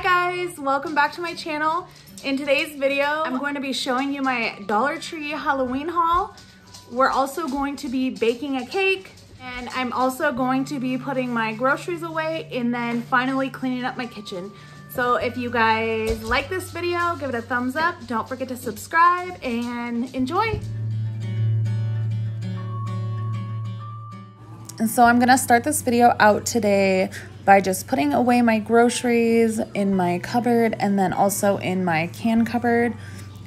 Hi guys, welcome back to my channel. In today's video, I'm going to be showing you my Dollar Tree Halloween haul. We're also going to be baking a cake, and I'm also going to be putting my groceries away and then finally cleaning up my kitchen. So if you guys like this video, give it a thumbs up. Don't forget to subscribe and enjoy. And so I'm gonna start this video out today by just putting away my groceries in my cupboard and then also in my can cupboard,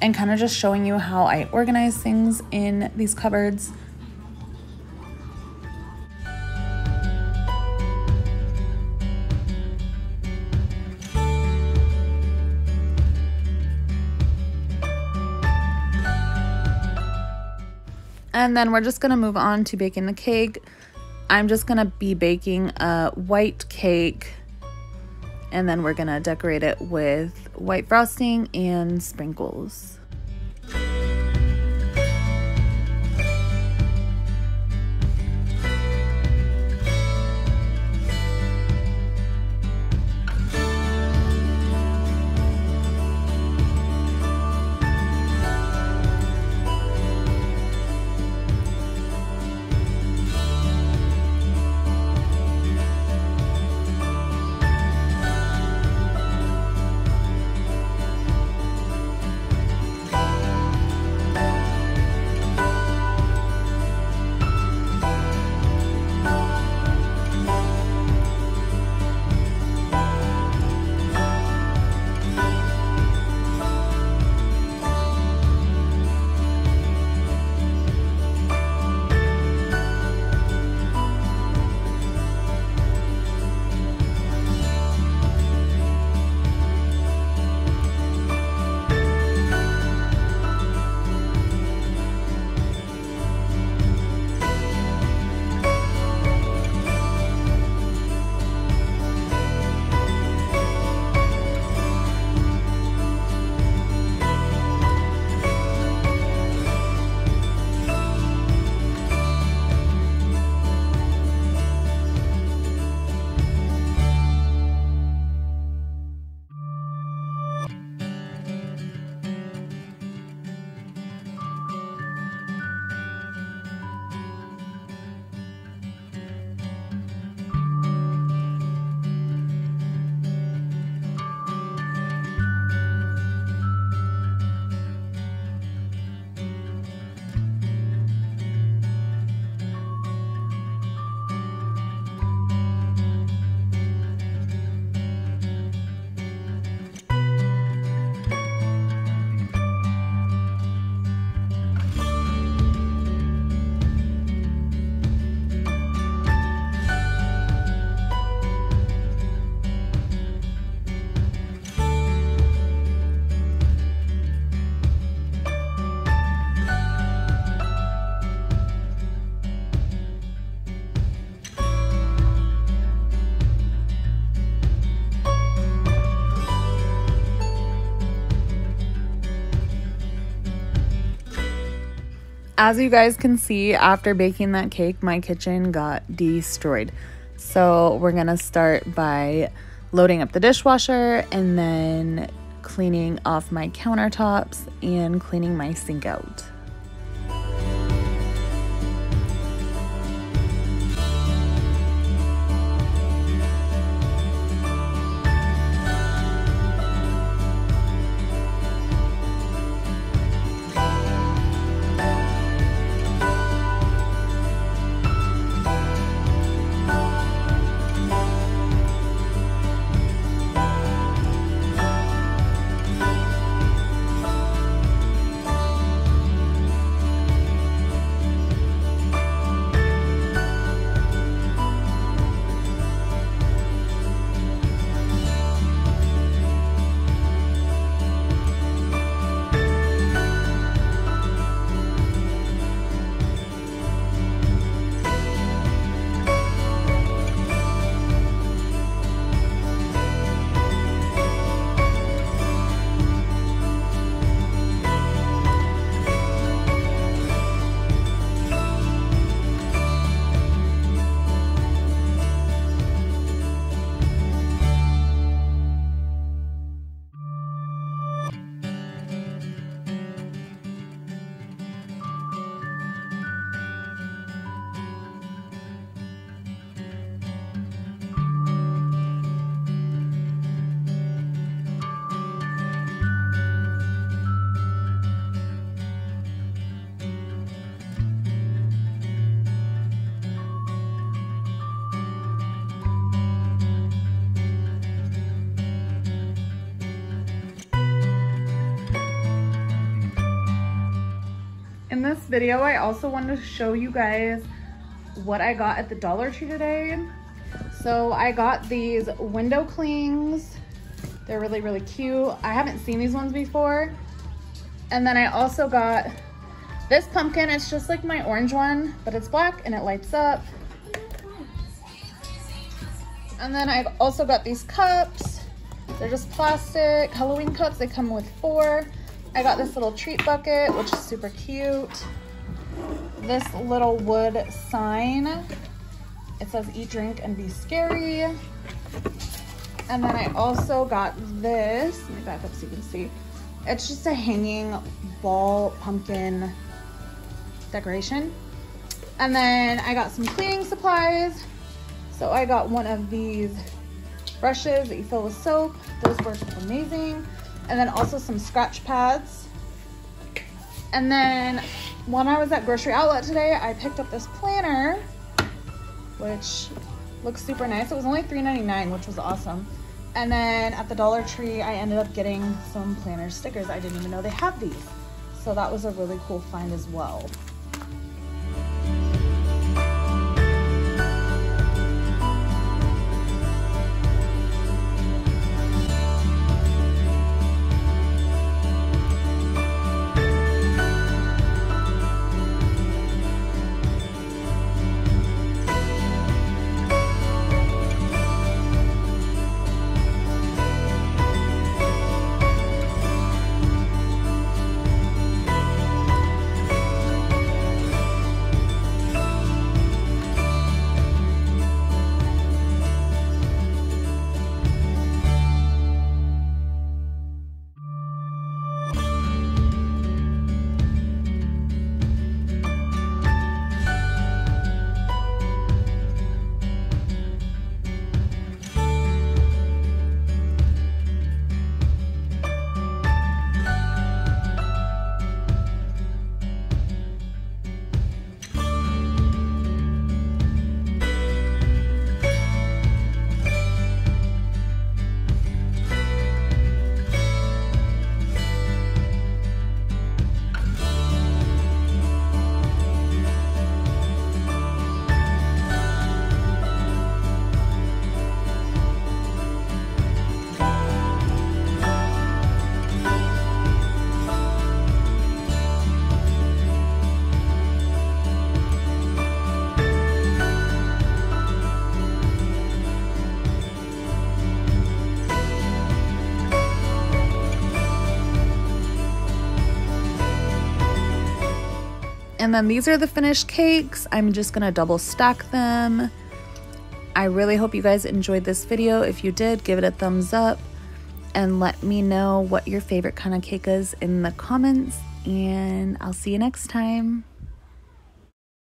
and kind of just showing you how I organize things in these cupboards. And then we're just gonna move on to baking the cake. I'm just gonna be baking a white cake, and then we're gonna decorate it with white frosting and sprinkles. As you guys can see, after baking that cake, my kitchen got destroyed. So we're gonna start by loading up the dishwasher and then cleaning off my countertops and cleaning my sink out. video, I also wanted to show you guys what I got at the Dollar Tree today. So I got these window clings. They're really, really cute. I haven't seen these ones before. And then I also got this pumpkin. It's just like my orange one, but it's black and it lights up. And then I've also got these cups. They're just plastic Halloween cups. They come with 4. I got this little treat bucket, which is super cute. This little wood sign. It says eat, drink, and be scary. And then I also got this. Let me back up so you can see. It's just a hanging ball pumpkin decoration. And then I got some cleaning supplies. So I got one of these brushes that you fill with soap. Those were amazing. And then also some scratch pads. And then when I was at Grocery Outlet today, I picked up this planner, which looks super nice. It was only $3.99, which was awesome. And then at the Dollar Tree, I ended up getting some planner stickers. I didn't even know they had these. So that was a really cool find as well. And then these are the finished cakes. I'm just gonna double stack them. I really hope you guys enjoyed this video. If you did, give it a thumbs up and let me know what your favorite kind of cake is in the comments, and I'll see you next time.